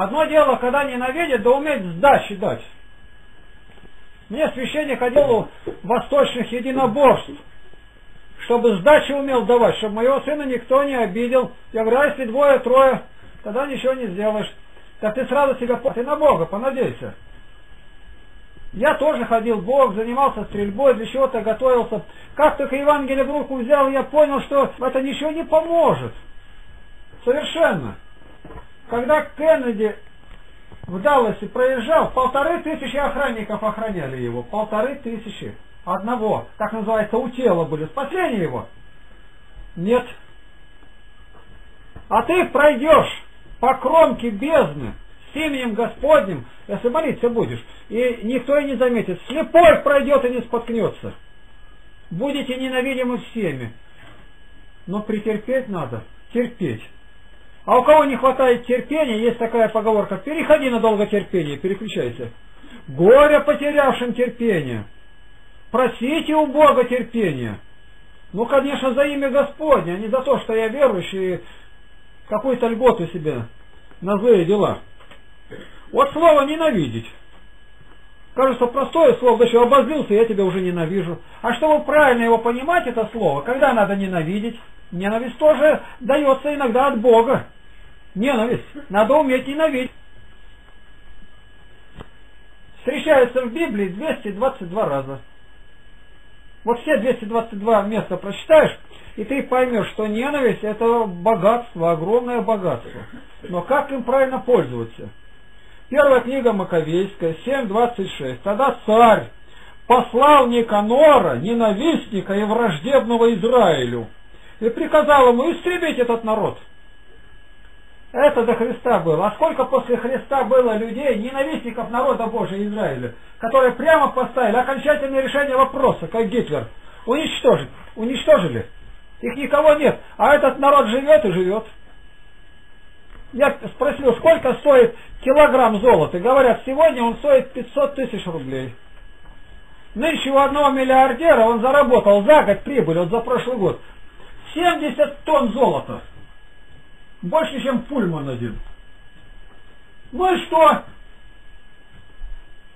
Одно дело, когда ненавидит, да уметь сдачи дать. Мне священник ходил восточных единоборств, чтобы сдачи умел давать, чтобы моего сына никто не обидел. Я говорю, а если двое-трое, тогда ничего не сделаешь. Так ты сразу себя ты на Бога понадейся. Я тоже ходил в Бог, занимался стрельбой, для чего-то готовился. Как только Евангелие в руку взял, я понял, что это ничего не поможет. Совершенно. Когда Кеннеди в Далласе проезжал, 1500 охранников охраняли его. 1500. Одного, как называется, у тела были. Спасение его? Нет. А ты пройдешь по кромке бездны с именем Господним, если молиться будешь, и никто и не заметит. Слепой пройдет и не споткнется. Будете ненавидимы всеми. Но претерпеть надо. Терпеть. А у кого не хватает терпения, есть такая поговорка: переходи на долготерпение, переключайся. Горе потерявшим терпение. Просите у Бога терпения. Ну, конечно, за имя Господне, а не за то, что я верующий и какую-то льготу себе на злые дела. Вот слово «ненавидеть». Кажется, простое слово, да еще обозлился, я тебя уже ненавижу. А чтобы правильно его понимать, это слово, когда надо ненавидеть? Ненависть тоже дается иногда от Бога. Ненависть. Надо уметь ненавидеть. Встречаются в Библии 222 раза. Вот все 222 места прочитаешь, и ты поймешь, что ненависть — это богатство, огромное богатство. Но как им правильно пользоваться? Первая книга Маковейская, 7:26. Тогда царь послал Никанора, ненавистника и враждебного Израилю, и приказал ему истребить этот народ. Это до Христа было. А сколько после Христа было людей, ненавистников народа Божия Израиля, которые прямо поставили окончательное решение вопроса, как Гитлер. Уничтожить. Уничтожили. Их никого нет. А этот народ живет и живет. Я спросил, сколько стоит килограмм золота. Говорят, сегодня он стоит 500 000 рублей. Нынче у одного миллиардера, он заработал за год прибыль, вот за прошлый год, 70 тонн золота. Больше, чем Пульман один. Ну и что?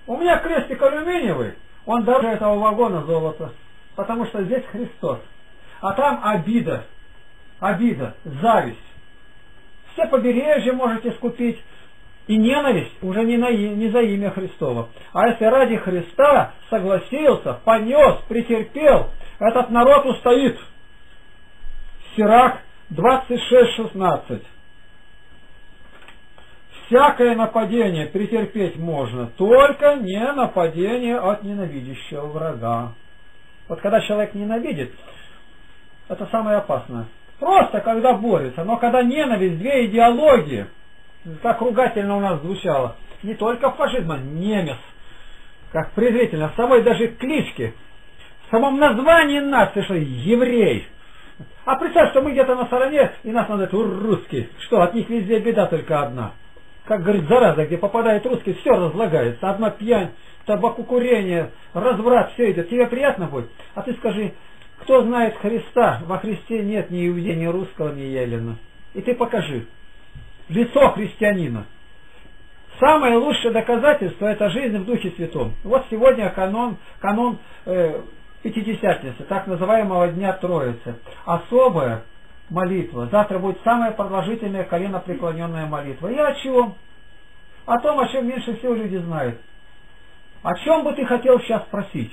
У меня крестик алюминиевый, он дороже этого вагона золота. Потому что здесь Христос. А там обида. Обида, зависть. Все побережья можете скупить. И ненависть уже не за имя Христова. А если ради Христа согласился, понес, претерпел, этот народ устоит. Сирак 26:16. Всякое нападение претерпеть можно, только не нападение от ненавидящего врага. Вот когда человек ненавидит, это самое опасное. Просто когда борется, но когда ненависть, две идеологии, как ругательно у нас звучало, не только фашизма, немец, как презрительно, в самой даже кличке, в самом названии нации, что еврей. А представь, что мы где-то на стороне, и нас называют русские, что от них везде беда только одна. Как говорит, зараза, где попадает русский, все разлагается. Одна пьянь, табакокурение, разврат, все идет. Тебе приятно будет? А ты скажи, кто знает Христа? Во Христе нет ни иудея, ни русского, ни еллина. И ты покажи лицо христианина. Самое лучшее доказательство — это жизнь в Духе Святом. Вот сегодня канон Пятидесятницы, так называемого Дня Троицы. Особая молитва. Завтра будет самая продолжительная коленопреклоненная молитва. И о чем? О том, о чем меньше всего люди знают. О чем бы ты хотел сейчас просить?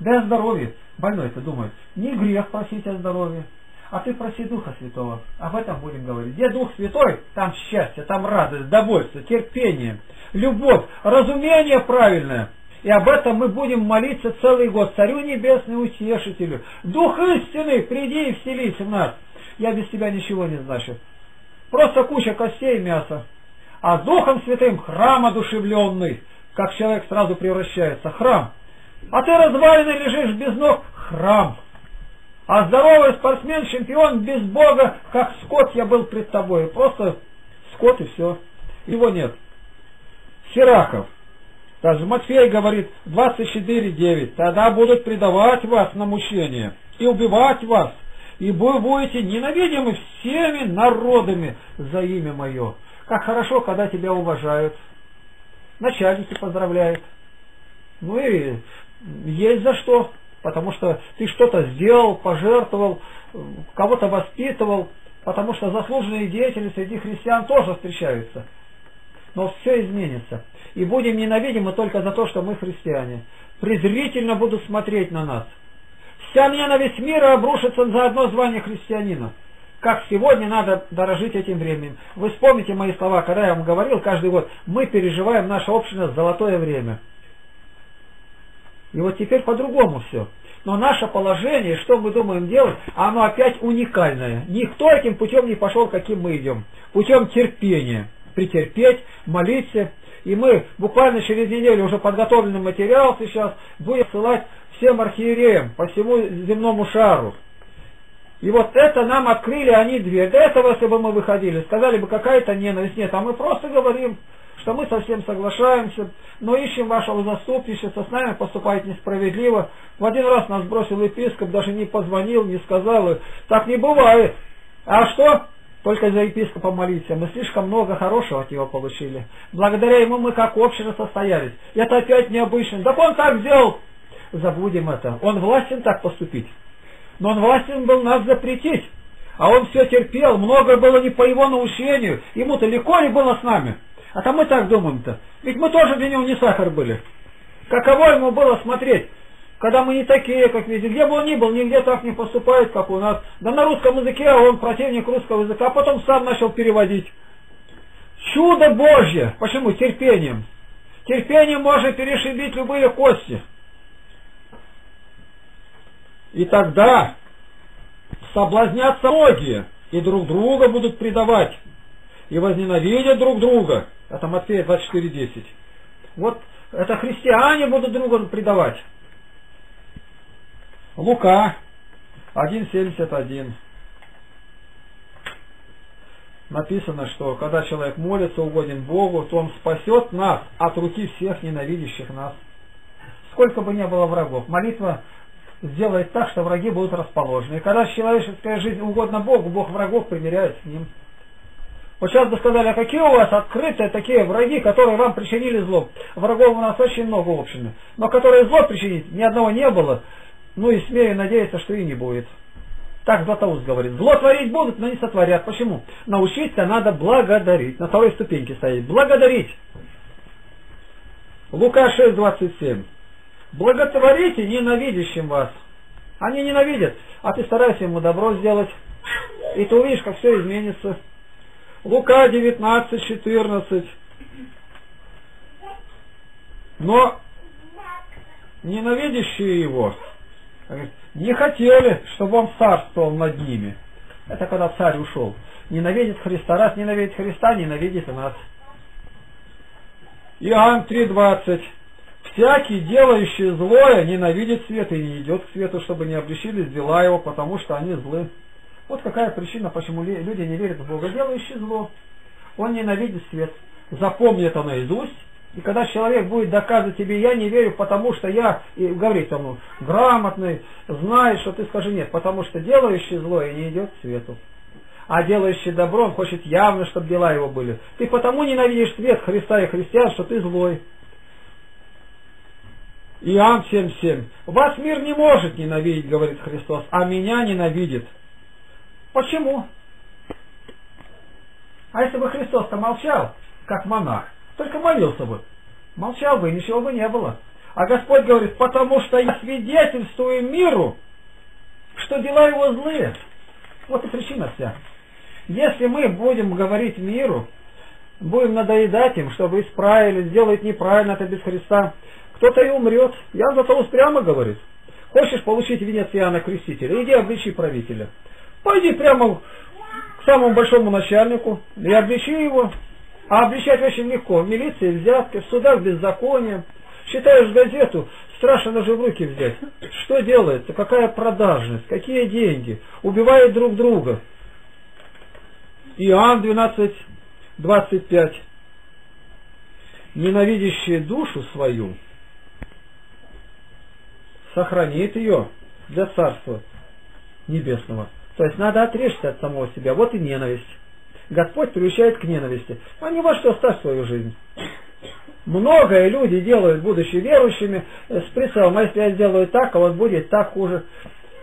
Да о здоровье. Больной-то думает. Не грех просить о здоровье. А ты проси Духа Святого. Об этом будем говорить. Где Дух Святой, там счастье, там радость, довольство, терпение, любовь, разумение правильное. И об этом мы будем молиться целый год. Царю Небесному Утешителю. Дух истины, приди и вселись в нас. Я без тебя ничего не значу. Просто куча костей и мяса. А Духом Святым храм одушевленный. Как человек сразу превращается. Храм. А ты развалиной лежишь без ног. Храм. А здоровый спортсмен, чемпион без Бога, как скот я был пред тобой. Просто скот и все. Его нет. Сираков. Даже Матфей говорит 24:9. Тогда будут предавать вас на мучение и убивать вас, и вы будете ненавидимы всеми народами за имя мое. Как хорошо, когда тебя уважают. Начальники поздравляют. Ну и есть за что. Потому что ты что-то сделал, пожертвовал, кого-то воспитывал. Потому что заслуженные деятели среди христиан тоже встречаются. Но все изменится. И будем ненавидимы только за то, что мы христиане. Презрительно будут смотреть на нас. Вся ненависть мира обрушится на одно звание христианина. Как сегодня надо дорожить этим временем. Вы вспомните мои слова, когда я вам говорил каждый год, мы переживаем наше общее золотое время. И вот теперь по-другому все. Но наше положение, что мы думаем делать, оно опять уникальное. Никто этим путем не пошел, каким мы идем. Путем терпения. Претерпеть, молиться. И мы буквально через неделю уже подготовленный материал сейчас будем ссылать всем архиереям по всему земному шару. И вот это нам открыли они дверь. До этого, если бы мы выходили, сказали бы, какая-то ненависть. Нет, а мы просто говорим, что мы совсем соглашаемся, но ищем вашего заступничества, с нами поступает несправедливо. В один раз нас бросил епископ, даже не позвонил, не сказал. И так не бывает. А что? Только за епископа молиться. Мы слишком много хорошего от него получили. Благодаря ему мы как община состоялись. Это опять необычно. Так он так сделал. Забудем это. Он властен так поступить. Но он властен был нас запретить. А он все терпел. Многое было не по его наущению. Ему-то легко ли было с нами? А то мы так думаем-то. Ведь мы тоже для него не сахар были. Каково ему было смотреть, когда мы не такие, как везде. Где бы он ни был, нигде так не поступает, как у нас. Да на русском языке он противник русского языка. А потом сам начал переводить. Чудо Божье. Почему? Терпением. Терпением можно перешибить любые кости. И тогда соблазнятся многие, и друг друга будут предавать, и возненавидят друг друга. Это Матфея 24:10. Вот это христиане будут друга предавать. Лука 1:71. Написано, что когда человек молится, угоден Богу, то он спасет нас от руки всех ненавидящих нас. Сколько бы ни было врагов, молитва сделает так, что враги будут расположены. И когда человеческая жизнь угодна Богу, Бог врагов примиряет с ним. Вот сейчас бы сказали, а какие у вас открытые такие враги, которые вам причинили зло? Врагов у нас очень много в общем, но которые зло причинить, ни одного не было. Ну и смею надеяться, что и не будет. Так Златоуст говорит. Зло творить будут, но не сотворят. Почему? Научиться надо благодарить. На второй ступеньке стоит. Благодарить. Лука 6:27. Благотворите ненавидящим вас. Они ненавидят, а ты старайся ему добро сделать. И ты увидишь, как все изменится. Лука 19:14. Но ненавидящие его не хотели, чтобы он царствовал над ними. Это когда царь ушел. Ненавидит Христа. Раз ненавидит Христа, ненавидит и нас. Иоанн 3:20. Всякий, делающий злое, ненавидит свет и не идет к свету, чтобы не обличились дела его, потому что они злы. Вот какая причина, почему люди не верят в Бога. Делающий зло, он ненавидит свет. Запомни это наизусть. И когда человек будет доказывать тебе, я не верю, потому что я, и говорит ему, грамотный, знаешь, что ты скажи нет, потому что делающий злое не идет к свету. А делающий добро, он хочет явно, чтобы дела его были. Ты потому ненавидишь свет Христа и христиан, что ты злой. Иоанн 7:7. Вас мир не может ненавидеть, говорит Христос, а меня ненавидит. Почему? А если бы Христос-то молчал, как монах, только молился бы, молчал бы, ничего бы не было. А Господь говорит, потому что я свидетельствую миру, что дела его злые. Вот и причина вся. Если мы будем говорить миру, будем надоедать им, чтобы исправили, сделают неправильно это без Христа, кто-то и умрет. Я зато прямо говорит. Хочешь получить венец Иоанна Крестителя? Иди обличи правителя. Пойди прямо к самому большому начальнику и обличи его. А обличать очень легко. В милиции взятки, в судах беззакония. Читаешь газету, страшно даже в руки взять. Что делается? Какая продажность? Какие деньги? Убивают друг друга. Иоанн 12:25. Ненавидящие душу свою сохранит ее для Царства Небесного. То есть надо отречься от самого себя. Вот и ненависть. Господь приучает к ненависти. А не во что ставь свою жизнь. Многое люди делают, будучи верующими, с прицелом, а если я сделаю так, а вот будет так хуже.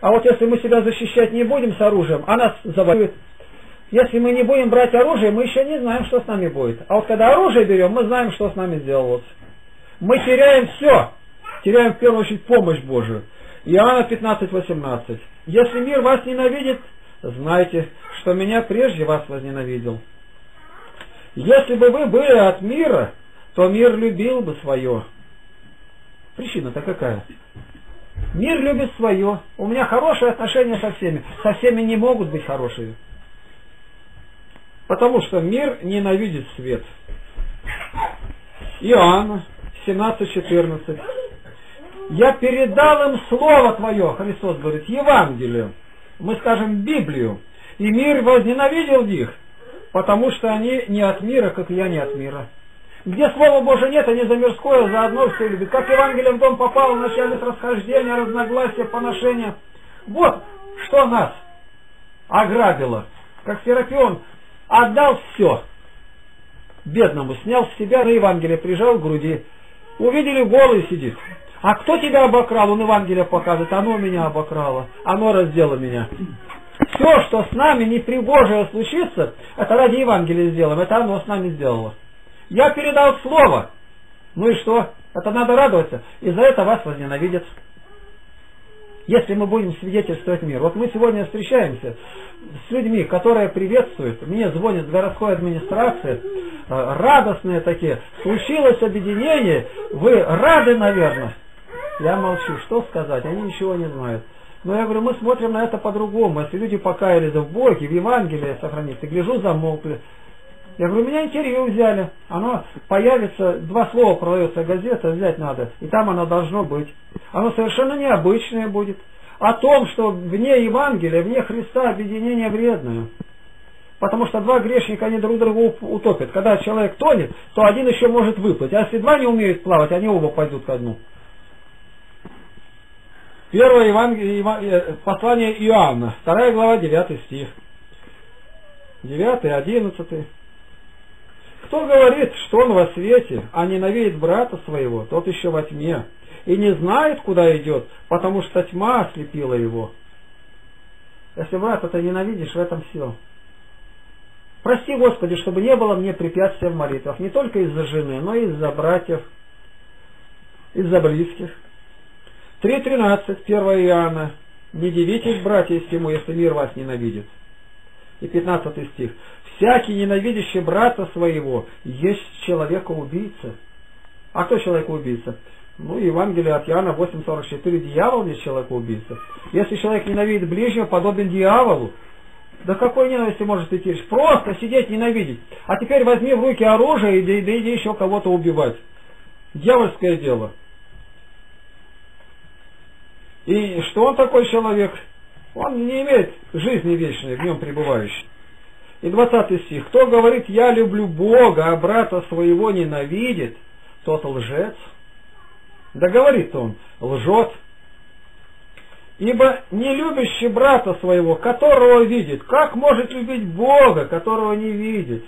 А вот если мы себя защищать не будем с оружием, а нас завоюют. Если мы не будем брать оружие, мы еще не знаем, что с нами будет. А вот когда оружие берем, мы знаем, что с нами сделалось. Мы теряем все. Теряем в первую очередь помощь Божию. Иоанна 15:18. Если мир вас ненавидит, знайте, что меня прежде вас возненавидел. Если бы вы были от мира, то мир любил бы свое. Причина-то какая? Мир любит свое. У меня хорошие отношения со всеми. Со всеми не могут быть хорошие. Потому что мир ненавидит свет. Иоанна 17:14. Я передал им Слово Твое, Христос говорит, Евангелие. Мы скажем Библию. И мир возненавидел их, потому что они не от мира, как и я не от мира. Где Слова Божия нет, они за мирское, за одно все любят. Как Евангелие в дом попало, начались расхождения, разногласия, поношения. Вот что нас ограбило. Как Серапион отдал все бедному, снял с себя на Евангелие, прижал к груди. Увидели, голый сидит. А кто тебя обокрал? Он Евангелие показывает. Оно меня обокрало. Оно раздело меня. Все, что с нами непригожее случится, это ради Евангелия сделаем. Это оно с нами сделало. Я передал слово. Ну и что? Это надо радоваться. И за это вас возненавидят. Если мы будем свидетельствовать мир. Вот мы сегодня встречаемся с людьми, которые приветствуют. Мне звонит городской администрации. Радостные такие. Случилось объединение. Вы рады, наверное? Я молчу. Что сказать? Они ничего не знают. Но я говорю, мы смотрим на это по-другому. Если люди покаялись в Боге, в Евангелии сохранится. Гляжу, замолкли. Я говорю, меня интервью взяли. Оно появится, два слова продается газета, взять надо. И там оно должно быть. Оно совершенно необычное будет. О том, что вне Евангелия, вне Христа объединение вредное. Потому что два грешника, они друг друга утопят. Когда человек тонет, то один еще может выплыть. А если два не умеют плавать, они оба пойдут ко дну. Первое послание Иоанна, 2 глава, 9 стих. 9, 11. Кто говорит, что он во свете, а ненавидит брата своего, тот еще во тьме, и не знает, куда идет, потому что тьма ослепила его. Если брата ты ненавидишь, в этом все. Прости, Господи, чтобы не было мне препятствия в молитвах, не только из-за жены, но и из-за братьев, из-за близких. 3:13, 1 Иоанна. Не дивитесь, братья, всему, если мир вас ненавидит. И 15 стих. Всякий, ненавидящий брата своего, есть человека-убийца. А кто человек-убийца? Ну, Евангелие от Иоанна 8:44. Дьявол есть человека-убийца. Если человек ненавидит ближнего, подобен дьяволу. Да какой ненависти может идти? Просто сидеть ненавидеть. А теперь возьми в руки оружие и иди еще кого-то убивать. Дьявольское дело. И что он такой человек? Он не имеет жизни вечной, в нем пребывающей. И 20 стих. Кто говорит, я люблю Бога, а брата своего ненавидит, тот лжец. Да говорит он, лжет. Ибо не любящий брата своего, которого видит, как может любить Бога, которого не видит?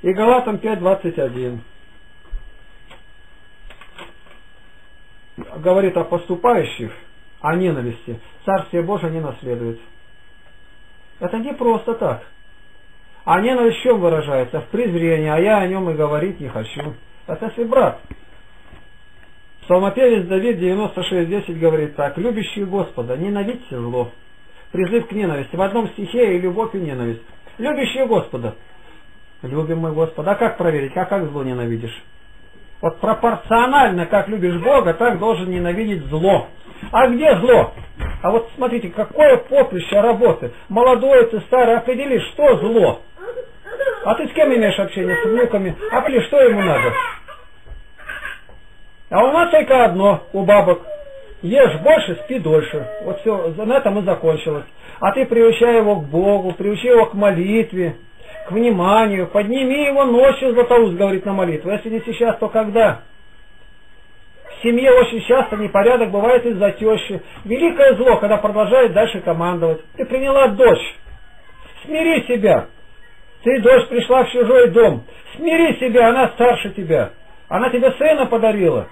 И Галатам 5:21. Говорит о поступающих, о ненависти. Царствие Божие не наследует. Это не просто так. А ненависть в чем выражается? В презрении, а я о нем и говорить не хочу. Это если брат. Псалмопевец Давид 96:10 говорит так. Любящие Господа, ненавидьте зло. Призыв к ненависти. В одном стихе и любовь, и ненависть. Любящие Господа. Любим мы Господа. А как проверить? А как зло ненавидишь? Вот пропорционально, как любишь Бога, так должен ненавидеть зло. А где зло? А вот смотрите, какое поприще работы. Молодой ты, старый, определи, что зло. А ты с кем имеешь общение? С внуками? А ты что ему надо? А у нас только одно, у бабок. Ешь больше, спи дольше. Вот все, на этом и закончилось. А ты приучай его к Богу, приучай его к молитве, к вниманию. Подними его ночью, Златоуст говорит, на молитву. Если не сейчас, то когда? В семье очень часто непорядок бывает из-за тещи. Великое зло, когда продолжает дальше командовать. Ты приняла дочь. Смири себя. Ты, дочь, пришла в чужой дом. Смири себя, она старше тебя. Она тебе сына подарила.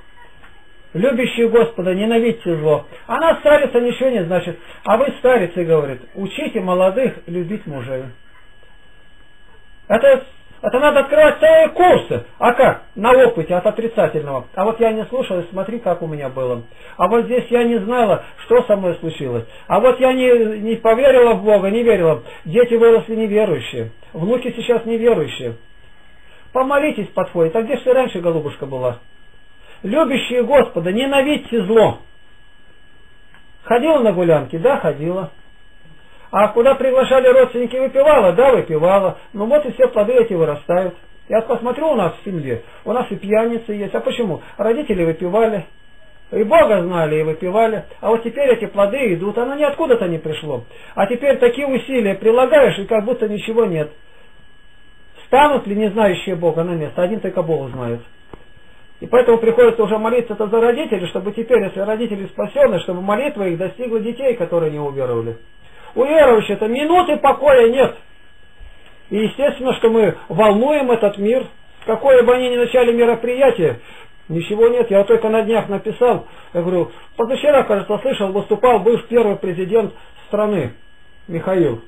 Любящие Господа, ненавидьте зло. Она старица, ничего не значит. А вы, старицы, говорит, учите молодых любить мужей. Это надо открывать целые курсы. А как? На опыте от отрицательного. А вот я не слушала, смотри, как у меня было. А вот здесь я не знала, что со мной случилось. А вот я не поверила в Бога, не верила. Дети выросли неверующие. Внуки сейчас неверующие. Помолитесь подходит. А где же ты раньше, голубушка, была? Любящие Господа, ненавидьте зло. Ходила на гулянки? Да, ходила. А куда приглашали родственники, выпивала? Да, выпивала. Ну вот и все плоды эти вырастают. Я посмотрю, у нас в семье, у нас и пьяницы есть. А почему? Родители выпивали. И Бога знали, и выпивали. А вот теперь эти плоды идут. Оно ниоткуда-то не пришло. А теперь такие усилия прилагаешь, и как будто ничего нет. Станут ли незнающие Бога на место? Один только Бог знает. И поэтому приходится уже молиться-то за родителей, чтобы теперь, если родители спасены, чтобы молитва их достигла детей, которые не уверовали. У верующих-то минуты покоя нет. И естественно, что мы волнуем этот мир. Какое бы они ни начали мероприятие, ничего нет. Я вот только на днях написал, я говорю, позавчера, кажется, слышал, выступал бывший первый президент страны, Михаил.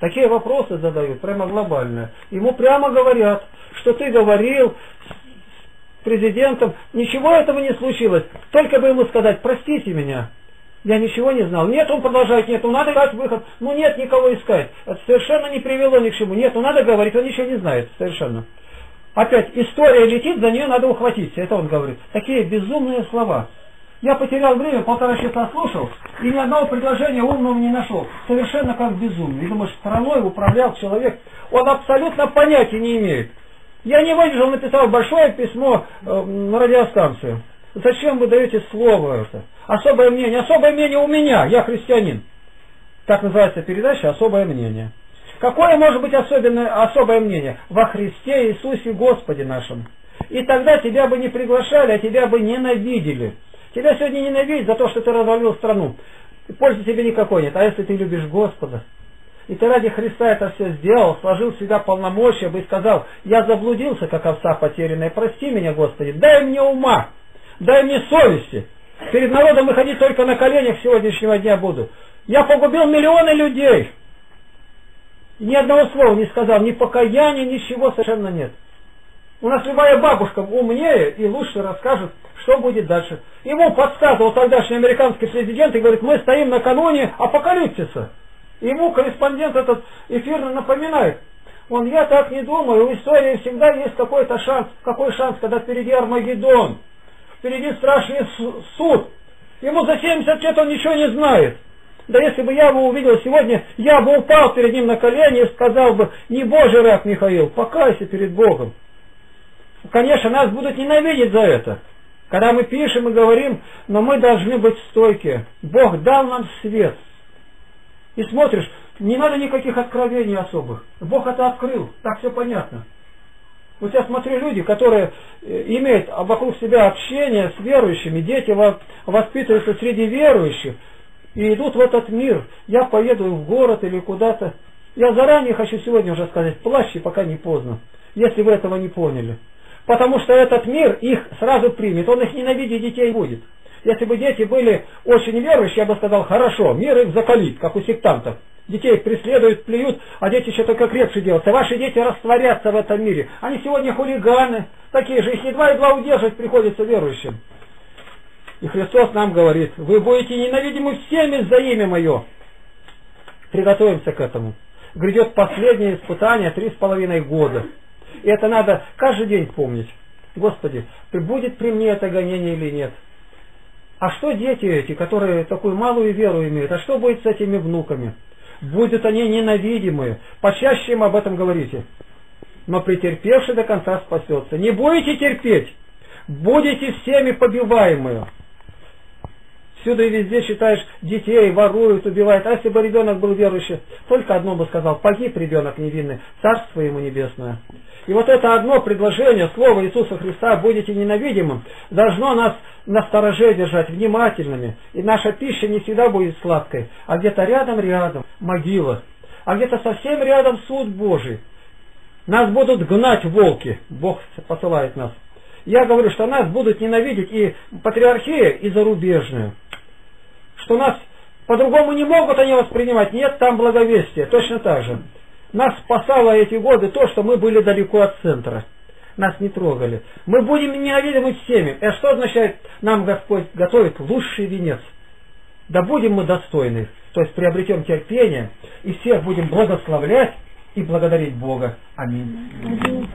Такие вопросы задают, прямо глобальные. Ему прямо говорят, что ты говорил с президентом, ничего этого не случилось. Только бы ему сказать, простите меня. Я ничего не знал. Нет, он продолжает, нет, ну надо искать выход. Ну нет, никого искать. Это совершенно не привело ни к чему. Нет, ну надо говорить, он ничего не знает. Совершенно. Опять история летит, за нее надо ухватиться. Это он говорит. Такие безумные слова. Я потерял время, 1,5 часа слушал, и ни одного предложения умного не нашел. Совершенно как безумный. И думаешь, страной управлял человек. Он абсолютно понятия не имеет. Я не выдержал, написал большое письмо на радиостанцию. Зачем вы даете слово это? Особое мнение. Особое мнение у меня. Я христианин. Так называется передача «Особое мнение». Какое может быть особое мнение? Во Христе Иисусе Господе нашем. И тогда тебя бы не приглашали, а тебя бы ненавидели. Тебя сегодня ненавидят за то, что ты развалил страну. Пользы тебе никакой нет. А если ты любишь Господа, и ты ради Христа это все сделал, сложил в себя полномочия бы и сказал, я заблудился, как овца потерянная, прости меня, Господи, дай мне ума. Дай мне совести. Перед народом выходить только на коленях сегодняшнего дня буду. Я погубил миллионы людей. Ни одного слова не сказал. Ни покаяния, ничего совершенно нет. У нас любая бабушка умнее и лучше расскажет, что будет дальше. Ему подсказывал тогдашний американский президент и говорит, мы стоим накануне апокалипсиса. Ему корреспондент этот эфирно напоминает. Он, я так не думаю, у истории всегда есть какой-то шанс. Какой шанс, когда впереди Армагеддон? Впереди страшный суд. Ему за 70 лет он ничего не знает. Да если бы я его увидел сегодня, я бы упал перед ним на колени и сказал бы, не Божий раб, Михаил, покайся перед Богом. Конечно, нас будут ненавидеть за это. Когда мы пишем и говорим, но мы должны быть стойки. Бог дал нам свет. И смотришь, не надо никаких откровений особых. Бог это открыл, так все понятно. Вот я смотрю, люди, которые имеют вокруг себя общение с верующими, дети воспитываются среди верующих и идут в этот мир. Я поеду в город или куда-то. Я заранее хочу сегодня уже сказать, плачьте, пока не поздно, если вы этого не поняли. Потому что этот мир их сразу примет, он их ненавидеть детей будет. Если бы дети были очень верующие, я бы сказал, хорошо, мир их закалит, как у сектантов. Детей преследуют, плюют, а дети еще только крепче делаются. Ваши дети растворятся в этом мире. Они сегодня хулиганы, такие же, их едва удерживать приходится верующим. И Христос нам говорит, вы будете ненавидимы всеми за имя Мое. Приготовимся к этому. Грядет последнее испытание 3,5 года. И это надо каждый день помнить. Господи, будет при мне это гонение или нет? А что дети эти, которые такую малую веру имеют, а что будет с этими внуками? Будут они ненавидимы. Почаще им об этом говорите. Но претерпевший до конца спасется. Не будете терпеть. Будете всеми побиваемые. Всюду и везде считаешь, детей воруют, убивают. А если бы ребенок был верующий, только одно бы сказал. Погиб ребенок невинный. Царство ему небесное. И вот это одно предложение, слово Иисуса Христа «будете ненавидимым», должно нас настороже держать, внимательными. И наша пища не всегда будет сладкой, а где-то рядом могила, а где-то совсем рядом суд Божий. Нас будут гнать волки, Бог посылает нас. Я говорю, что нас будут ненавидеть и патриархия, и зарубежную. Что нас по-другому не могут они воспринимать, нет там благовестия, точно так же. Нас спасало эти годы то, что мы были далеко от центра. Нас не трогали. Мы будем ненавидимы всеми. Это что означает, нам Господь готовит лучший венец. Да будем мы достойны. То есть приобретем терпение и всех будем благословлять и благодарить Бога. Аминь.